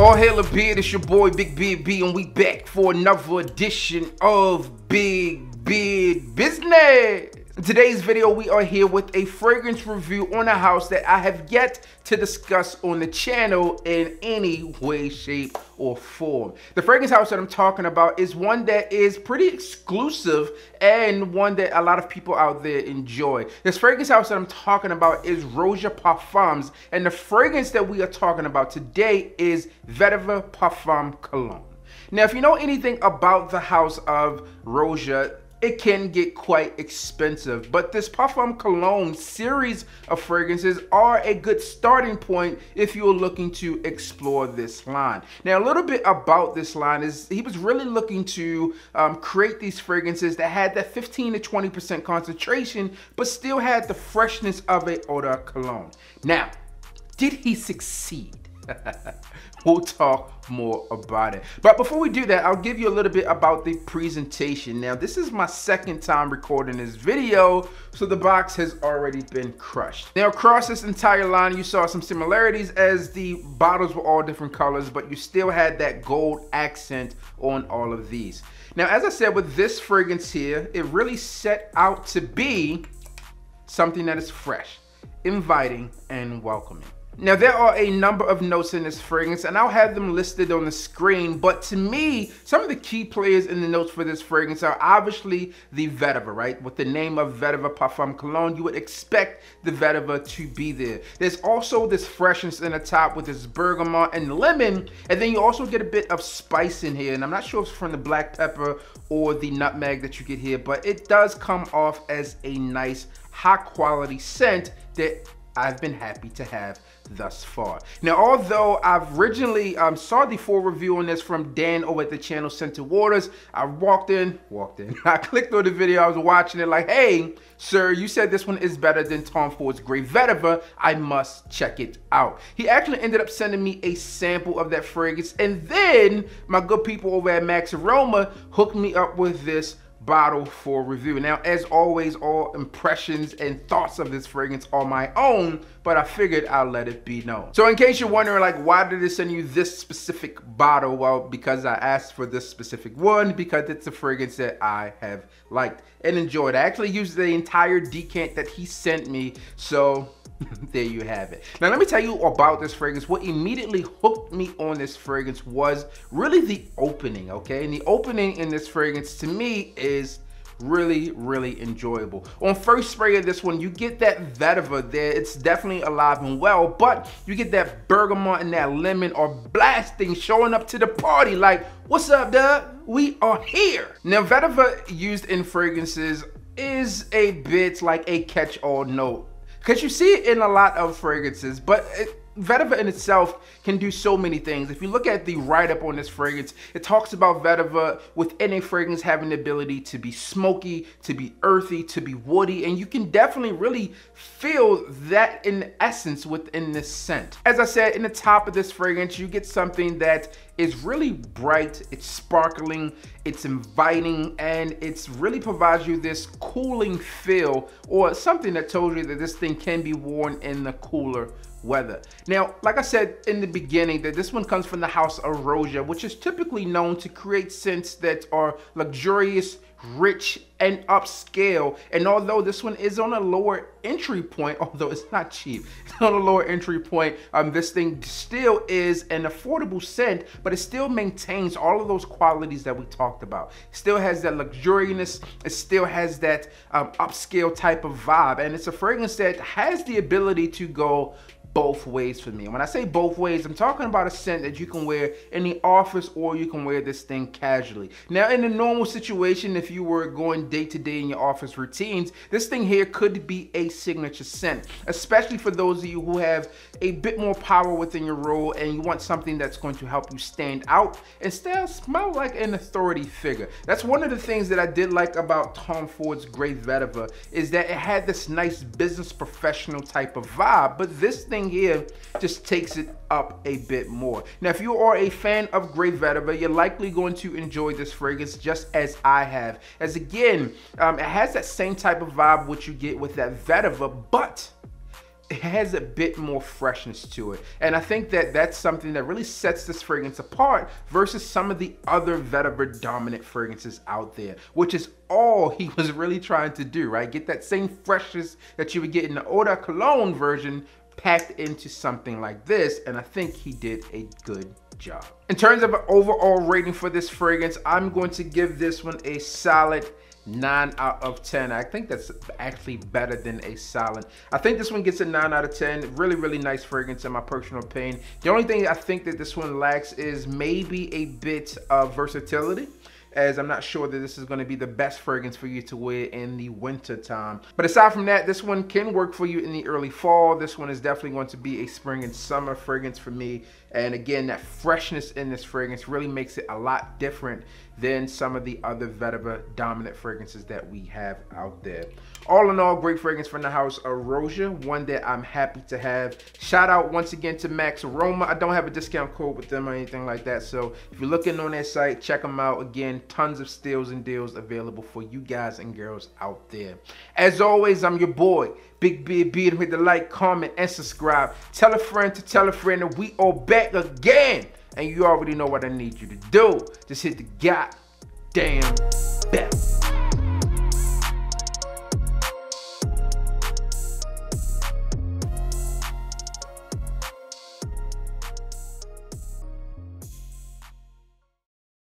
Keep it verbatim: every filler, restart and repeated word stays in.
All hail the beard, it's your boy Big Beard B, and we back for another edition of Big Beard Business. In today's video, we are here with a fragrance review on a house that I have yet to discuss on the channel in any way, shape, or form. The fragrance house that I'm talking about is one that is pretty exclusive and one that a lot of people out there enjoy. This fragrance house that I'm talking about is Roja Parfums, and the fragrance that we are talking about today is Vetiver Parfum Cologne. Now, if you know anything about the house of Roja, it can get quite expensive, but this Parfum Cologne series of fragrances are a good starting point if you're looking to explore this line. Now, a little bit about this line is he was really looking to um, create these fragrances that had that fifteen to twenty percent concentration, but still had the freshness of an Eau de Cologne. Now, did he succeed? We'll talk more about it. But before we do that, I'll give you a little bit about the presentation. Now, this is my second time recording this video, so the box has already been crushed. Now, across this entire line, you saw some similarities as the bottles were all different colors, but you still had that gold accent on all of these. Now, as I said, with this fragrance here, it really set out to be something that is fresh, inviting, and welcoming. Now, there are a number of notes in this fragrance, and I'll have them listed on the screen, but to me, some of the key players in the notes for this fragrance are obviously the vetiver, right? With the name of Vetiver Parfum Cologne, you would expect the vetiver to be there. There's also this freshness in the top with this bergamot and lemon, and then you also get a bit of spice in here, and I'm not sure if it's from the black pepper or the nutmeg that you get here, but it does come off as a nice, high-quality scent that I've been happy to have thus far. Now, although I've originally um, saw the full review on this from Dan over at the channel Center Waters, I walked in, walked in, I clicked on the video, I was watching it like, hey, sir, you said this one is better than Tom Ford's Grey Vetiver, I must check it out. He actually ended up sending me a sample of that fragrance, and then my good people over at Max Aroma hooked me up with this bottle for review. Now, as always, all impressions and thoughts of this fragrance are my own, but I figured I'll let it be known. So in case you're wondering, like, why did it send you this specific bottle? Well, because I asked for this specific one, because it's a fragrance that I have liked and enjoyed. I actually used the entire decant that he sent me, so there you have it. Now, let me tell you about this fragrance. What immediately hooked me on this fragrance was really the opening, okay? And the opening in this fragrance to me is really, really enjoyable. On first spray of this one, you get that vetiver there. It's definitely alive and well, but you get that bergamot and that lemon are blasting, showing up to the party like, what's up, Doug? We are here. Now, vetiver used in fragrances is a bit like a catch-all note, because you see it in a lot of fragrances, but it, vetiver in itself can do so many things. If you look at the write-up on this fragrance, it talks about vetiver within a fragrance having the ability to be smoky, to be earthy, to be woody, and you can definitely really feel that in essence within this scent. As I said, in the top of this fragrance, you get something that is really bright, it's sparkling, it's inviting, and it's really provides you this cooling feel, or something that tells you that this thing can be worn in the cooler weather. Now, like I said in the beginning, that this one comes from the house of Roja, which is typically known to create scents that are luxurious, rich, and upscale. And although this one is on a lower entry point, although it's not cheap, it's on a lower entry point, um, this thing still is an affordable scent, but it still maintains all of those qualities that we talked about. It still has that luxuriousness, it still has that um, upscale type of vibe, and it's a fragrance that has the ability to go both ways for me. And when I say both ways, I'm talking about a scent that you can wear in the office, or you can wear this thing casually. Now, in a normal situation, if you were going day to day in your office routines, this thing here could be a signature scent, especially for those of you who have a bit more power within your role and you want something that's going to help you stand out and still smell like an authority figure. That's one of the things that I did like about Tom Ford's Grey Vetiver, is that it had this nice business professional type of vibe, but this thing here just takes it up a bit more. Now, if you are a fan of Grey Vetiver, you're likely going to enjoy this fragrance just as I have, as again, um, it has that same type of vibe which you get with that vetiver, but it has a bit more freshness to it. And I think that that's something that really sets this fragrance apart versus some of the other vetiver dominant fragrances out there, which is all he was really trying to do, right? Get that same freshness that you would get in the Eau de Cologne version packed into something like this, and I think he did a good job. In terms of an overall rating for this fragrance, I'm going to give this one a solid nine out of ten. I think that's actually better than a solid. I think this one gets a nine out of ten. Really, really nice fragrance in my personal opinion. The only thing I think that this one lacks is maybe a bit of versatility, as I'm not sure that this is going to be the best fragrance for you to wear in the winter time. But aside from that, this one can work for you in the early fall. This one is definitely going to be a spring and summer fragrance for me. And again, that freshness in this fragrance really makes it a lot different than some of the other vetiver dominant fragrances that we have out there. All in all, great fragrance from the house of Roja, one that I'm happy to have. Shout out once again to Max Aroma. I don't have a discount code with them or anything like that, so if you're looking on their site, check them out. Again, tons of steals and deals available for you guys and girls out there. As always, I'm your boy, Big Beard Beard. Hit the like, comment, and subscribe. Tell a friend to tell a friend that we are back again. And you already know what I need you to do. Just hit the goddamn